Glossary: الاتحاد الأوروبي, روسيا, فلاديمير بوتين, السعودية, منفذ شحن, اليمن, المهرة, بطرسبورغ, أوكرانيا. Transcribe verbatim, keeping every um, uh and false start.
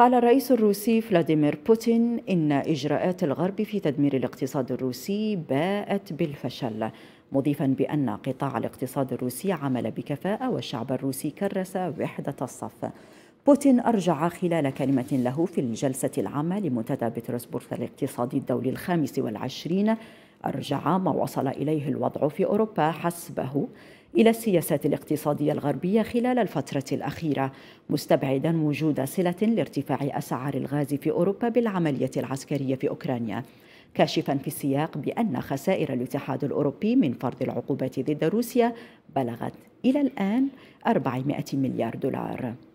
قال الرئيس الروسي فلاديمير بوتين إن إجراءات الغرب في تدمير الاقتصاد الروسي باءت بالفشل، مضيفا بأن قطاع الاقتصاد الروسي عمل بكفاءة والشعب الروسي كرس وحدة الصف. بوتين أرجع خلال كلمة له في الجلسة العامة لمنتدى بطرسبورغ الاقتصادي الدولي الخامس والعشرين، أرجع ما وصل إليه الوضع في أوروبا حسبه إلى السياسات الاقتصادية الغربية خلال الفترة الأخيرة، مستبعدا وجود صلة لارتفاع أسعار الغاز في أوروبا بالعملية العسكرية في أوكرانيا، كاشفا في السياق بأن خسائر الاتحاد الأوروبي من فرض العقوبات ضد روسيا بلغت إلى الآن أربعمائة مليار دولار.